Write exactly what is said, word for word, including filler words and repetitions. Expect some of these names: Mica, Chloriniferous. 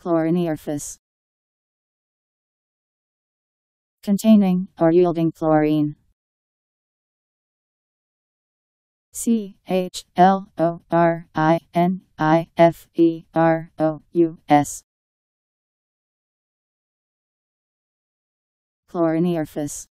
Chloriniferous. Containing or yielding chlorine. C H L O R I N I F E R O U S. Chloriniferous.